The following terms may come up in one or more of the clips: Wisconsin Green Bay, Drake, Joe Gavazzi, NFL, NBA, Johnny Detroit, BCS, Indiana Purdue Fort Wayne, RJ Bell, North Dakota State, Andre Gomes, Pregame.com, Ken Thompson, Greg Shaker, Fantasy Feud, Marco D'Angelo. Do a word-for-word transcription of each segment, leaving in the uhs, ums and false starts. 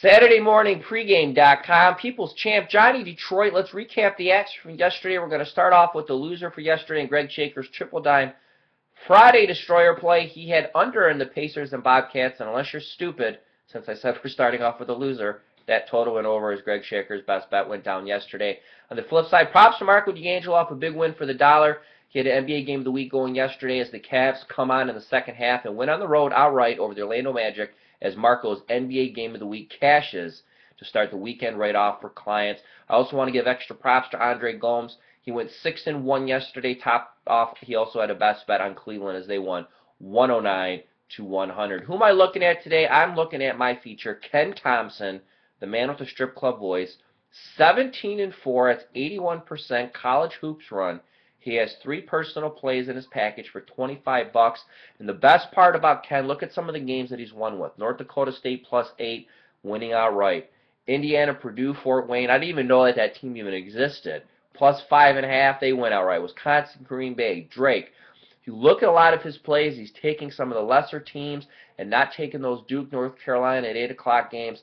Saturday morning, pregame dot com. People's champ, Johnny Detroit. Let's recap the action from yesterday. We're going to start off with the loser for yesterday and Greg Shaker's triple dime Friday destroyer play. He had under in the Pacers and Bobcats, and unless you're stupid, since I said we're starting off with a loser, that total went over as Greg Shaker's best bet went down yesterday. On the flip side, props to Marco D'Angelo off a big win for the dollar. He had an N B A game of the week going yesterday as the Cavs come on in the second half and went on the road outright over the Orlando Magic as Marco's N B A game of the week cashes to start the weekend right off for clients. I also want to give extra props to Andre Gomes. He went six and one yesterday, top off. He also had a best bet on Cleveland as they won one oh nine to one hundred. Who am I looking at today? I'm looking at my feature, Ken Thompson, the man with the strip club voice, seventeen and four. That's eighty-one percent college hoops run. He has three personal plays in his package for twenty-five bucks. And the best part about Ken, look at some of the games that he's won with. North Dakota State plus eight, winning outright. Indiana Purdue Fort Wayne, I didn't even know that that team even existed. Plus five and a half, they went outright. Wisconsin Green Bay, Drake. If you look at a lot of his plays, he's taking some of the lesser teams and not taking those Duke, North Carolina at eight o'clock games.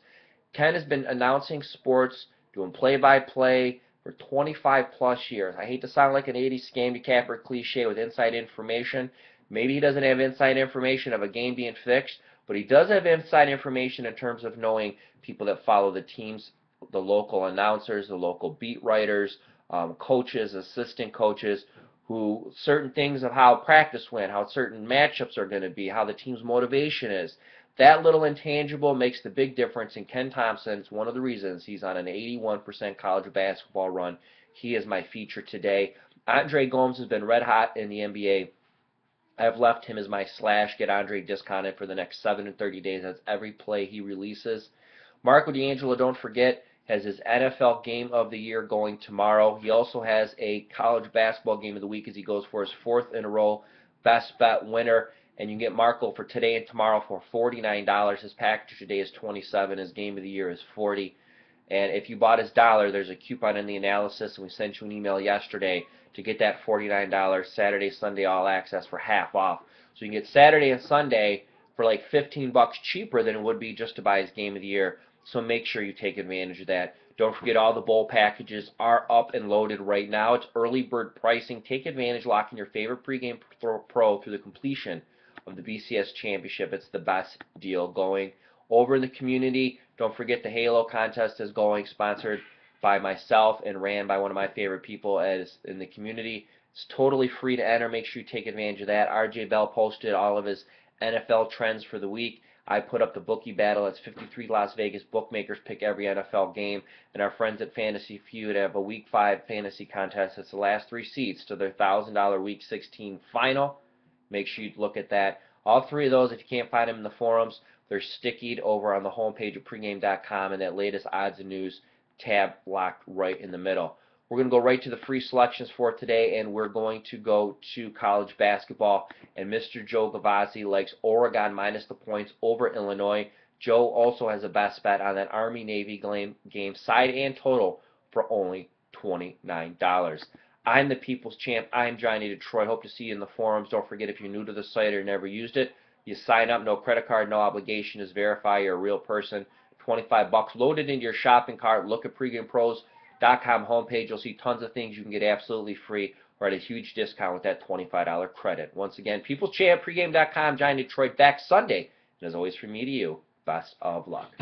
Ken has been announcing sports, doing play-by-play, for twenty-five plus years. I hate to sound like an eighties scammy capper cliche with inside information. Maybe he doesn't have inside information of a game being fixed, but he does have inside information in terms of knowing people that follow the teams, the local announcers, the local beat writers, um, coaches, assistant coaches, who certain things of how practice went, how certain matchups are going to be, how the team's motivation is. That little intangible makes the big difference, and Ken Thompson is one of the reasons he's on an eighty-one percent college basketball run. He is my feature today. Andre Gomes has been red hot in the N B A. I've left him as my slash. Get Andre discounted for the next seven to thirty days. That's every play he releases. Marco D'Angelo, don't forget, has his N F L game of the year going tomorrow. He also has a college basketball game of the week as he goes for his fourth in a row best bet winner. And you can get Marco for today and tomorrow for forty-nine dollars. His package today is twenty-seven dollars. His game of the year is forty dollars. And if you bought his dollar, there's a coupon in the analysis. And we sent you an email yesterday to get that forty-nine dollars Saturday, Sunday all access for half off. So you can get Saturday and Sunday for like fifteen bucks cheaper than it would be just to buy his game of the year. So make sure you take advantage of that. Don't forget, all the bowl packages are up and loaded right now. It's early bird pricing. Take advantage, lock in your favorite pregame pro through the completion of the B C S Championship. It's the best deal going. Over in the community, don't forget the Halo contest is going, sponsored by myself and ran by one of my favorite people as in the community. It's totally free to enter. Make sure you take advantage of that. R J Bell posted all of his N F L trends for the week. I put up the bookie battle. That's fifty-three Las Vegas bookmakers pick every N F L game. And our friends at Fantasy Feud have a week five fantasy contest. It's the last three seats to their one thousand dollar week sixteen final. Make sure you look at that. All three of those, if you can't find them in the forums, they're stickied over on the homepage of pregame dot com and that latest odds and news tab locked right in the middle. We're going to go right to the free selections for today, and we're going to go to college basketball. And Mister Joe Gavazzi likes Oregon minus the points over Illinois. Joe also has a best bet on that Army-Navy game, side and total, for only twenty-nine dollars. I'm the people's champ. I'm Johnny Detroit. Hope to see you in the forums. Don't forget, if you're new to the site or never used it, you sign up. No credit card, no obligation. Just verify you're a real person. twenty-five bucks loaded into your shopping cart. Look at pregame pros dot com homepage. You'll see tons of things you can get absolutely free or at a huge discount with that twenty-five dollar credit. Once again, people's champ, pregame dot com. Johnny Detroit, back Sunday. And as always, from me to you, best of luck.